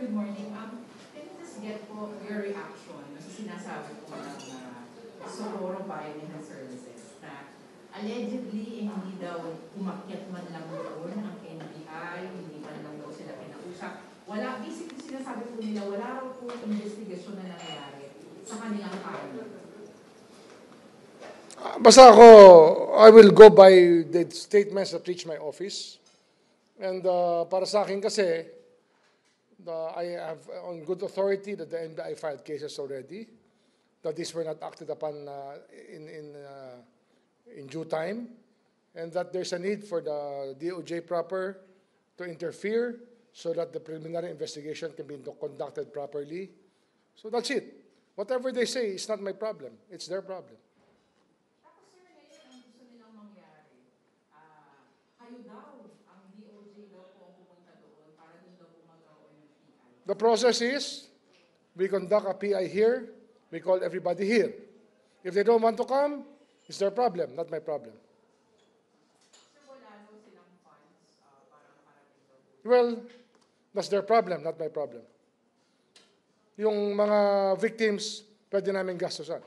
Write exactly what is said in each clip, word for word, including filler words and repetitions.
good morning. Um, can you just get po your reaction sa sinasabi po ng uh, Socorro Biomed Services na allegedly hindi daw umakyat man lang doon ang N B I, hindi man lang daw sila pinausap. Wala, basically sinasabi po nila, wala raw po investigasyon na nangyari sa kanilang pangalan. Basta ako, I will go by the statements that reach my office. And uh, para sa akin kasi, uh, I have on good authority that the N B I filed cases already, that these were not acted upon uh, in, in, uh, in due time, and that there's a need for the D O J proper to interfere so that the preliminary investigation can be conducted properly. So that's it. Whatever they say, it's not my problem. It's their problem. The process is, we conduct a P I here, we call everybody here. If they don't want to come, it's their problem, not my problem. Well, that's their problem, not my problem. Yung mga victims, pwede namin gastusan. Sir,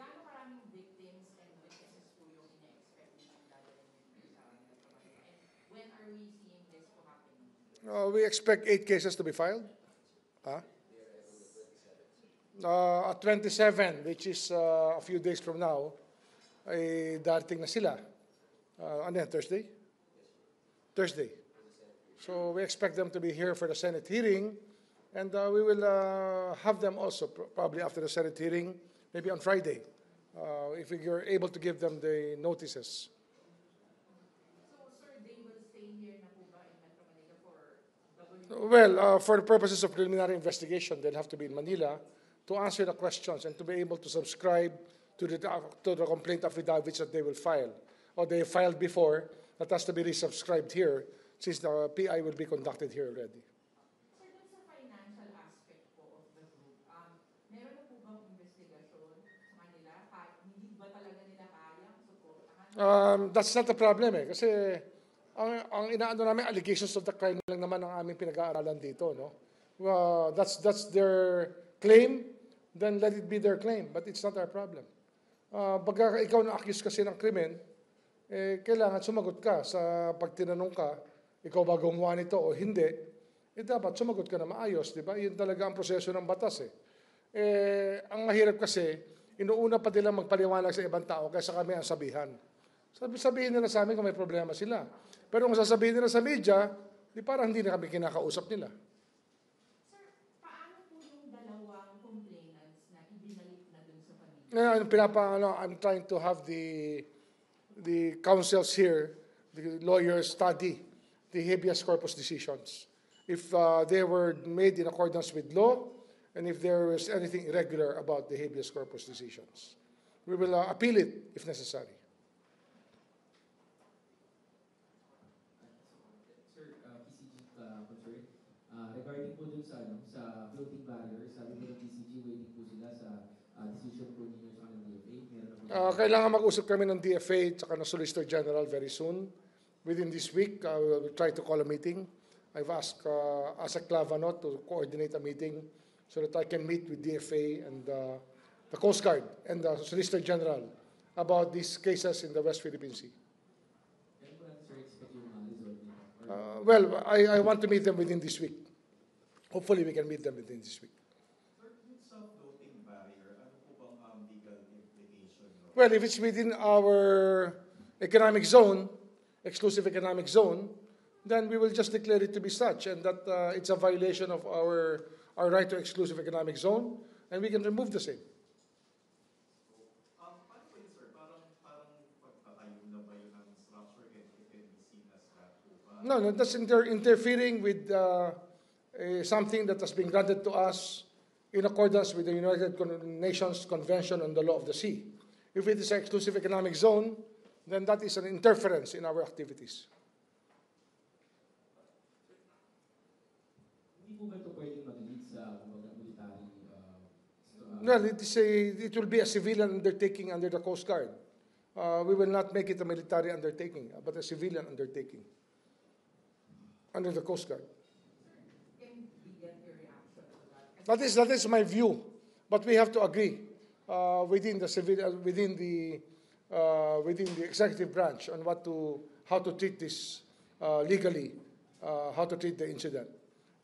gano'ng maraming victims and witnesses po yung ina-expect ng gathering and when are we seeing this to happen? Uh, we expect eight cases to be filed. Huh? Uh, at twenty-seven, which is uh, a few days from now, ay darating na sila. Uh, ano yan, Thursday? Thursday. So we expect them to be here for the Senate hearing, and uh, we will uh, have them also pr probably after the Senate hearing, maybe on Friday, uh, if you're able to give them the notices. So, sir, they will stay here na po ba in Metro Manila for W? Well, uh, for the purposes of preliminary investigation, they'll have to be in Manila to answer the questions and to be able to subscribe to the, to the complaint affidavits that they will file, or they filed before, that has to be resubscribed here since the P I will be conducted here already. Sir, doon sa financial aspect po of the group, um, meron na po bang investigasyon sa kanila? Hindi ba talaga nila kaya? Um, that's not the problem eh. Kasi ang, ang inaano namin, allegations of the crime lang naman ang aming pinag-aaralan dito. No? Uh, that's, that's their claim, then let it be their claim. But it's not our problem. Uh, pagka ikaw na-accuse kasi ng krimen, eh, kailangan sumagot ka sa pagtinanong ka, ikaw ba gumawa nito o hindi, eh dapat sumagot ka na maayos, di ba? Yun talaga ang proseso ng batas eh. Eh, ang mahirap kasi, inuuna pa nila magpaliwanag sa ibang tao kaysa kami ang sabihan. Sabi, sabihin nila sa amin kung may problema sila. Pero kung sasabihin nila sa media, di parang hindi na kami kinakausap nila. Sir, paano po yung dalawang complainants na ibinalik na dun sa pamilya? Eh, pinapa, ano, I'm trying to have the the counsels here, the lawyers study the habeas corpus decisions. If uh, they were made in accordance with law, and if there was anything irregular about the habeas corpus decisions, we will uh, appeal it if necessary. Sir, D C G, regarding po dun sa, ano, sa floating barrier, sabi po ng D C G, waiting po sila sa uh, decision po ninyo sa D F A. Uh, kailangan mag-usap kami ng D F A at ng Solicitor General very soon. Within this week, I uh, will try to call a meeting. I've asked uh, Asa Clavano to coordinate a meeting so that I can meet with D F A and uh, the Coast Guard and the Solicitor General about these cases in the West Philippine Sea. Uh, well, I, I want to meet them within this week. Hopefully, we can meet them within this week. Well, if it's within our economic zone, exclusive economic zone, then we will just declare it to be such, and that uh, it's a violation of our, our right to exclusive economic zone, and we can remove the same. No, no, that's inter interfering with uh, uh, something that has been granted to us in accordance with the United Nations Convention on the Law of the Sea. If it is an exclusive economic zone, then that is an interference in our activities. Well, it, is a, it will be a civilian undertaking under the Coast Guard. Uh, we will not make it a military undertaking, but a civilian undertaking. under the Coast Guard. Can we get your reaction to that? That is, that is my view, but we have to agree uh, within the civil, uh, within the uh, within the executive branch on what to how to treat this uh, legally, uh, how to treat the incident.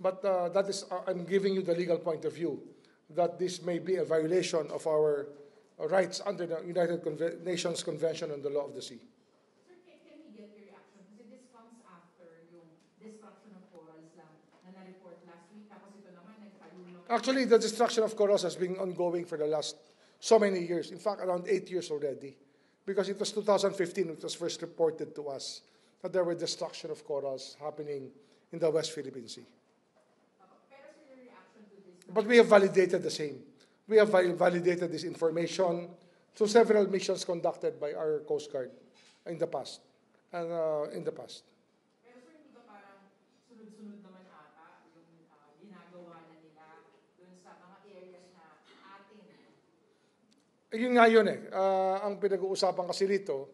But uh, that is, uh, I'm giving you the legal point of view that this may be a violation of our rights under the United Conve- Nations Convention on the Law of the Sea. Actually, the destruction of corals has been ongoing for the last so many years. In fact, around eight years already. Because it was two thousand fifteen, it was first reported to us that there were destruction of corals happening in the West Philippine Sea. But we have validated the same. We have validated this information through several missions conducted by our Coast Guard in the past. And uh, in the past. Yun nga yun eh. Uh, ang pinag-uusapan kasi dito,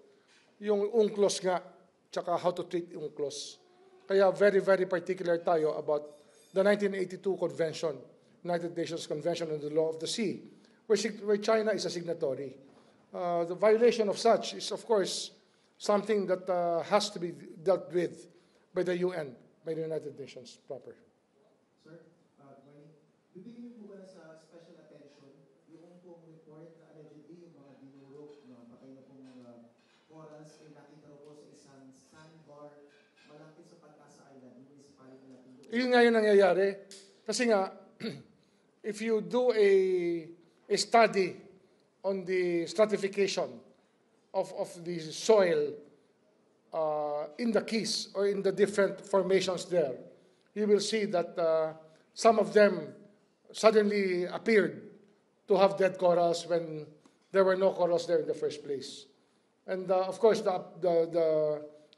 yung UNCLOS nga, tsaka how to treat UNCLOS. Kaya very, very particular tayo about the nineteen eighty-two Convention, United Nations Convention on the Law of the Sea, where, where China is a signatory. Uh, the violation of such is, of course, something that uh, has to be dealt with by the U N, by the United Nations proper. Sir, uh, when bibigyan mo ba sa special attention yung pong report na allegedly yung mga dinurok na patay na pong uh, corals ay nakita po sa isang sandbar malapit sa Pagkasa Island, yung municipality na natin. Yun nga yung nangyayari. Kasi nga, if you do a, a study on the stratification of, of the soil uh, in the Keys or in the different formations there, you will see that uh, some of them suddenly appeared to have dead corals when there were no corals there in the first place. And uh, of course, the, the, the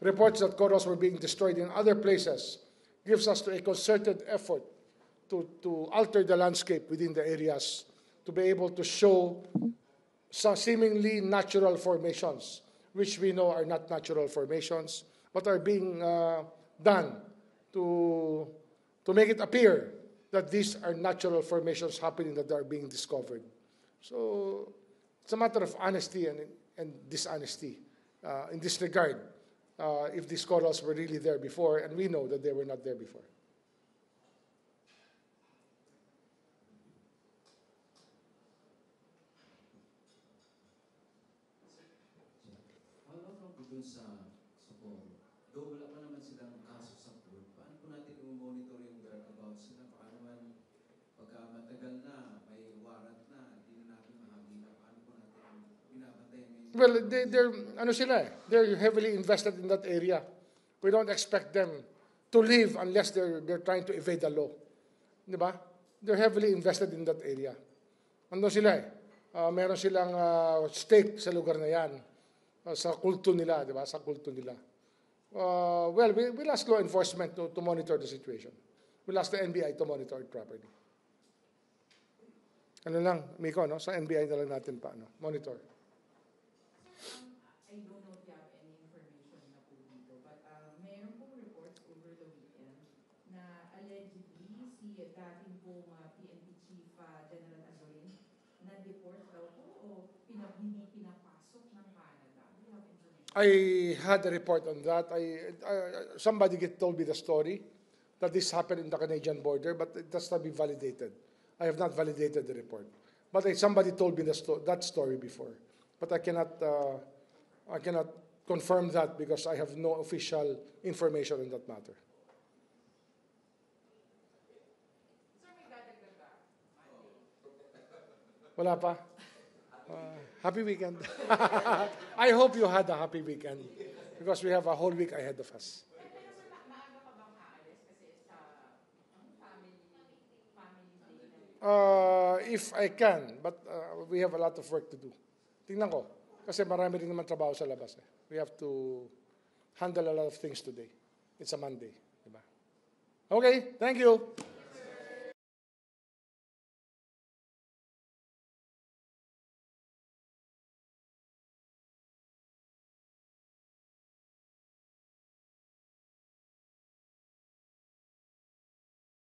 reports that corals were being destroyed in other places gives us to a concerted effort to, to alter the landscape within the areas to be able to show some seemingly natural formations, which we know are not natural formations, but are being uh, done to, to make it appear that these are natural formations happening that are being discovered. So it's a matter of honesty and, and dishonesty uh, in this regard, uh, if these corals were really there before, and we know that they were not there before. Well, they, they're, ano sila eh? They're heavily invested in that area. We don't expect them to leave unless they're, they're trying to evade the law. Diba? They're heavily invested in that area. Ano sila eh? Uh, meron silang uh, stake sa lugar na yan. Uh, sa kulto nila, diba? Sa kulto nila. Uh, well, we, we'll ask law enforcement to, to monitor the situation. We'll ask the N B I to monitor it properly. Ano lang, Miko, no? Sa N B I na lang natin paano. Monitor. I don't know if you have any information na po dito, but uh, mayroon pong reports over the weekend na allegedly si dating pong uh, P N P Chief uh, General Azorin na-deport daw po o pinabini, pinapasok ng Canada. Do you have information? I had a report on that. I, I, somebody told me the story that this happened in the Canadian border, but it does not be validated. I have not validated the report. But uh, somebody told me the sto that story before. But I cannot... Uh, I cannot confirm that because I have no official information on that matter. Wala pa? Uh, happy weekend. I hope you had a happy weekend because we have a whole week ahead of us. Uh, if I can, but uh, we have a lot of work to do. Tingnan ko. Kasi marami rin naman trabaho sa labas. Eh. We have to handle a lot of things today. It's a Monday. Diba? Okay, thank you.